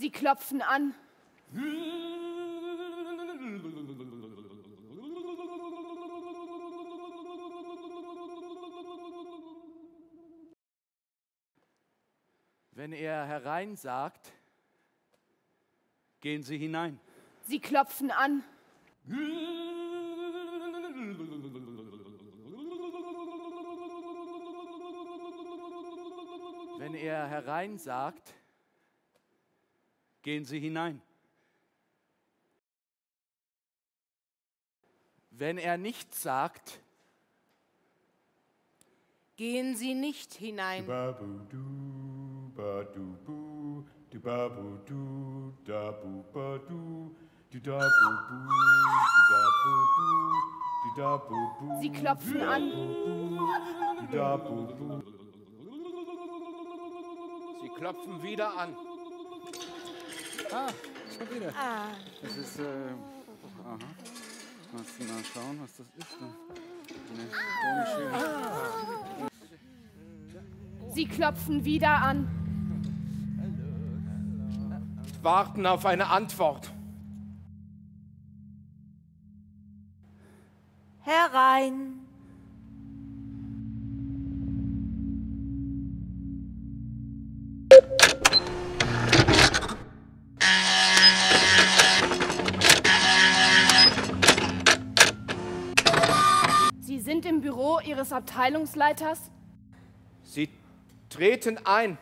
Sie klopfen an. Wenn er herein sagt, gehen Sie hinein. Sie klopfen an. Wenn er herein sagt, gehen Sie hinein. Wenn er nichts sagt, gehen Sie nicht hinein. Sie klopfen an. Sie klopfen wieder an. Ah, schon wieder. Ah. Das ist, aha. Mal schauen, was das ist. Ne? Sie klopfen wieder an. Warten auf eine Antwort. Herein. Sie sind im Büro Ihres Abteilungsleiters? Sie treten ein.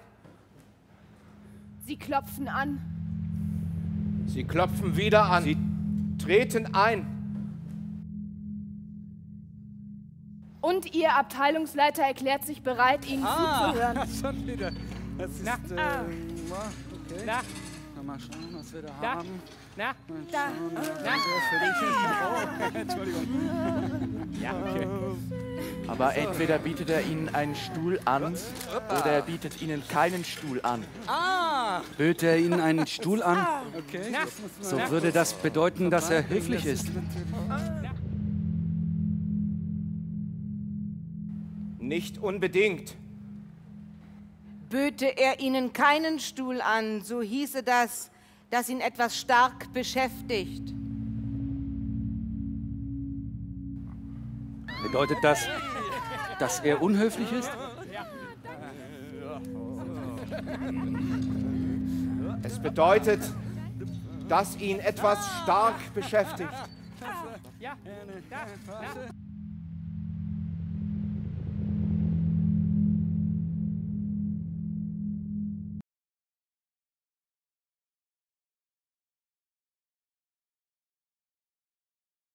Sie klopfen an. Sie klopfen wieder an. Sie treten ein. Und Ihr Abteilungsleiter erklärt sich bereit, Ihnen zuzuhören. Schon wieder. Das ist, okay. Mal schauen, was wir da haben. Entschuldigung. Ja, okay. Aber entweder bietet er Ihnen einen Stuhl an, oder er bietet Ihnen keinen Stuhl an. Bötet er Ihnen einen Stuhl an? Okay. So würde das bedeuten, dass er höflich ist. Nicht unbedingt. Böte er Ihnen keinen Stuhl an, so hieße das, dass ihn etwas stark beschäftigt. Bedeutet das, dass er unhöflich ist? Es bedeutet, dass ihn etwas stark beschäftigt.